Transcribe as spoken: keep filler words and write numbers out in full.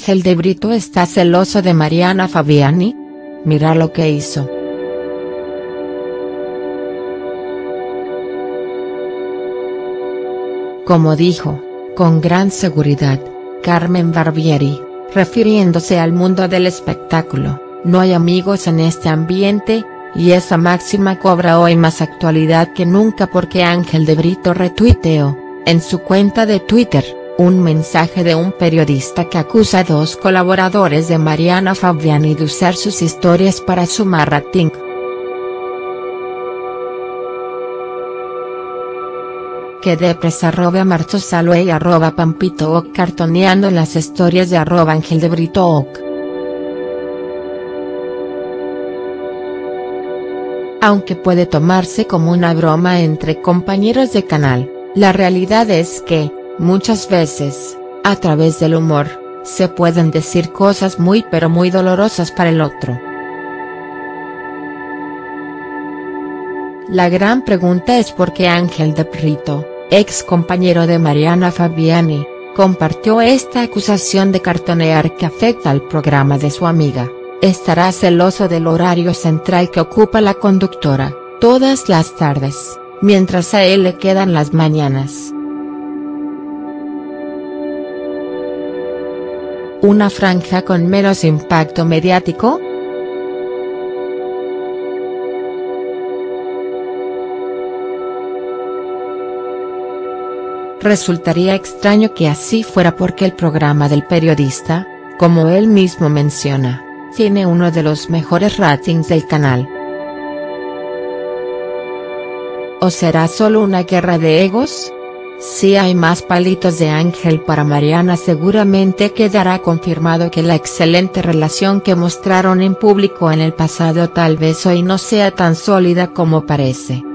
Ángel de Brito está celoso de Mariana Fabbiani. Mira lo que hizo. Como dijo, con gran seguridad, Carmen Barbieri, refiriéndose al mundo del espectáculo, no hay amigos en este ambiente, y esa máxima cobra hoy más actualidad que nunca porque Ángel de Brito retuiteó, en su cuenta de Twitter, un mensaje de un periodista que acusa a dos colaboradores de Mariana Fabbiani de usar sus historias para sumar rating. Quedé presa arroba Martosalue y arroba pampito oc cartoneando las historias de arroba Ángel de Brito oc. Aunque puede tomarse como una broma entre compañeros de canal, la realidad es que, muchas veces, a través del humor, se pueden decir cosas muy pero muy dolorosas para el otro. La gran pregunta es por qué Ángel de Brito, ex compañero de Mariana Fabbiani, compartió esta acusación de cartonear que afecta al programa de su amiga. Estará celoso del horario central que ocupa la conductora, todas las tardes, mientras a él le quedan las mañanas. ¿Una franja con menos impacto mediático? Resultaría extraño que así fuera porque el programa del periodista, como él mismo menciona, tiene uno de los mejores ratings del canal. ¿O será solo una guerra de egos? Si hay más palitos de Ángel para Mariana, seguramente quedará confirmado que la excelente relación que mostraron en público en el pasado tal vez hoy no sea tan sólida como parece.